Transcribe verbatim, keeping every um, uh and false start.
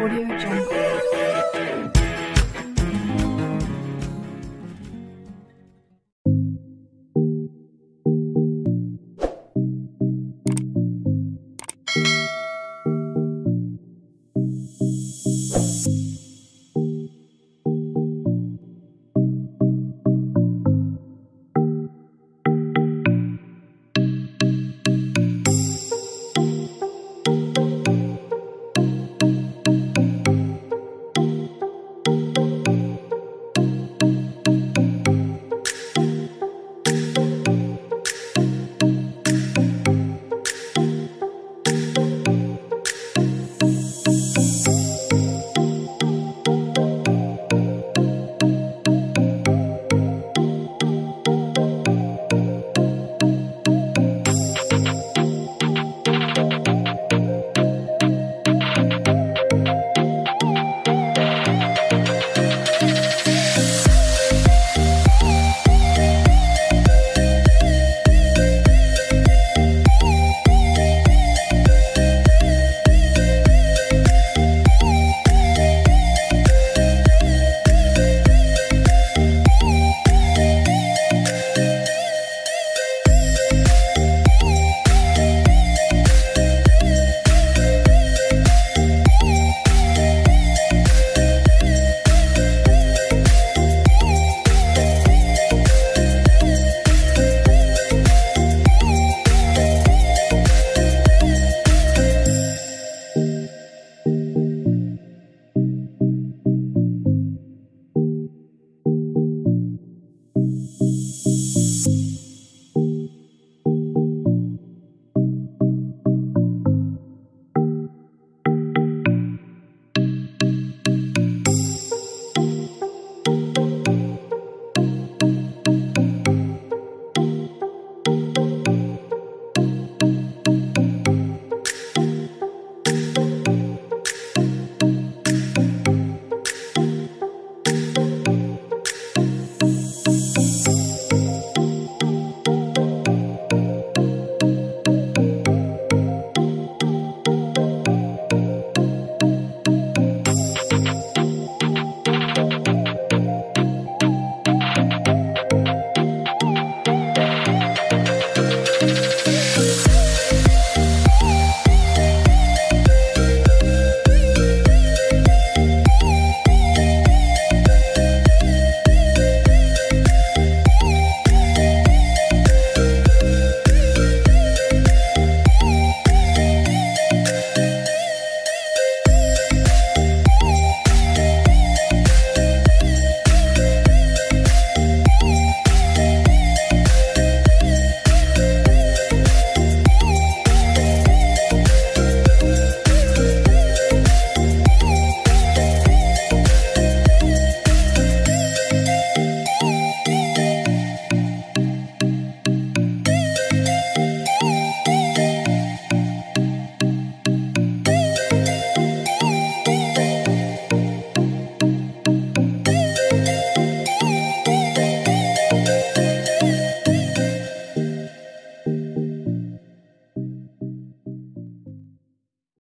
Audio Jungle.